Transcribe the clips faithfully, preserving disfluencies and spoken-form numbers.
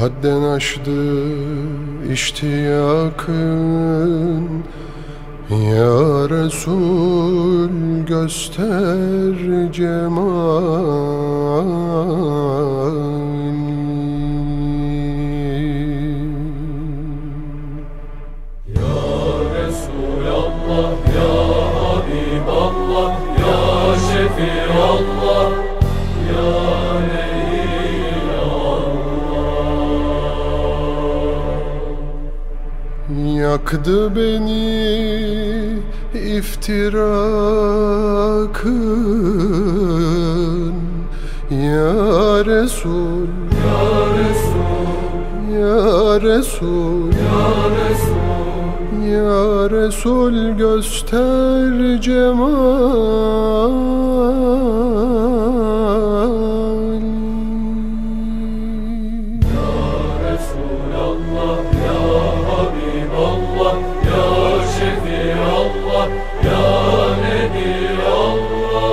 Hadden aştı iştiyakın, Ya Resul göster cemalini. Ya Resulallah, Ya Habiballah, Ya Şefiallah, Ya yaktı beni iftirakın, Ya Resul, Ya Resul, Ya Resul, Ya Resul, Ya Resul göster cemal. Ya Resulallah, Ya Allah, Ya Şefi Allah, Ya Nebi Allah.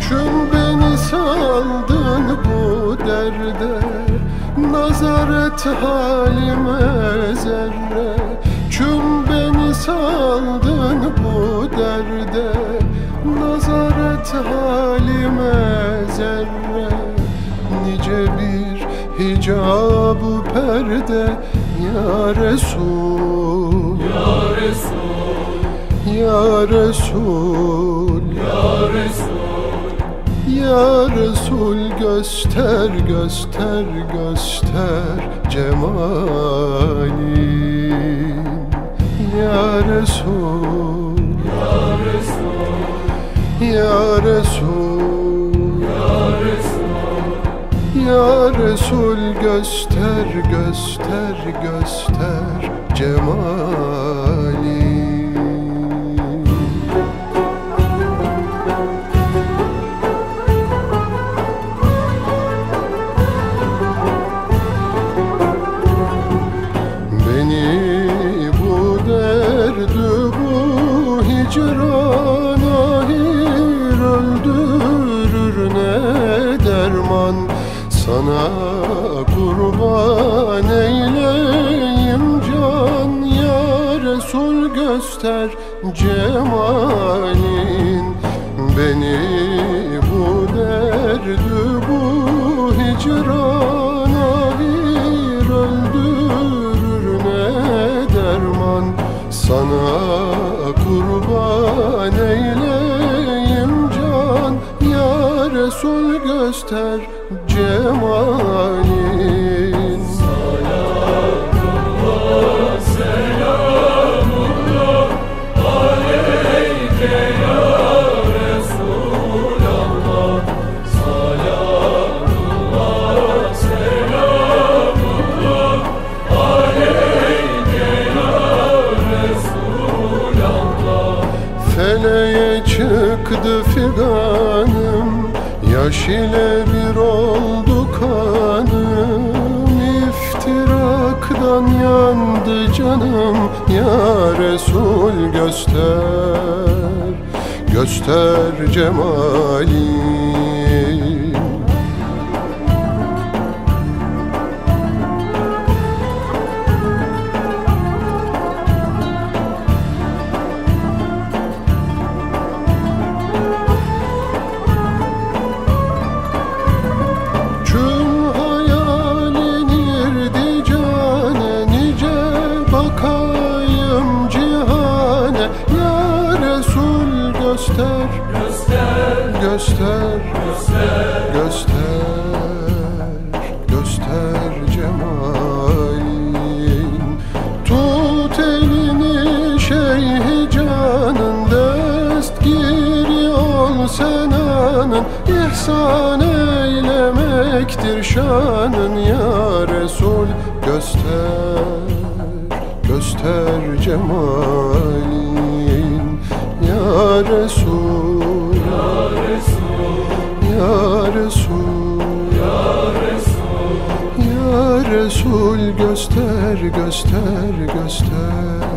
Çün beni sandın bu derde, nazar et halime zerre. Çün beni sandın bu derde, nazar et halime zerre. Nice bir hicab-ı perde, Ya Resul, Ya Resul, Ya Resul, Ya Resul, Ya Resul göster, göster, göster cemalini. Ya Resul, Ya Resul, Ya Resul, Ya Resul, Ya Resul göster, göster, göster cemali. Hicran ahir öldürür, ne derman sana kurban eyleyim can. Ya Resul göster cemalin beni, bu derdi bu hicran ahir öldürür, ne derman sana kurban eyleyim can. Ya Resul göster cemalin. Salatullah, selamullah aleyke ya Resulallah. Salatullah, selamullah aleyke ya Resulallah. Feleğe çıktı figanım, yaş ile bir oldu kanım. İftiraktan yandı canım, Ya Resul göster, göster cemalini. Göster, göster, göster, göster, göster, göster cemalin. Tut elini şeyhi canın, destgiri ol senanın. İhsan eylemektir şanın, Ya Resul göster, göster cemalin. Ya Resul, Ya Resul, Ya Resul, Ya Resul, Ya Resul göster, göster, göster,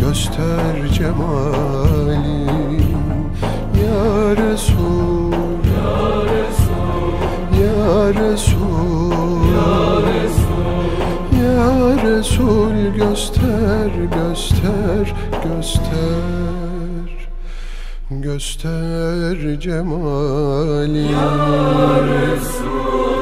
göster cemalin. Ya Resul, Ya Resul, Ya Resul, Ya Resul göster, göster, göster, göster cemalin. Ya Resul.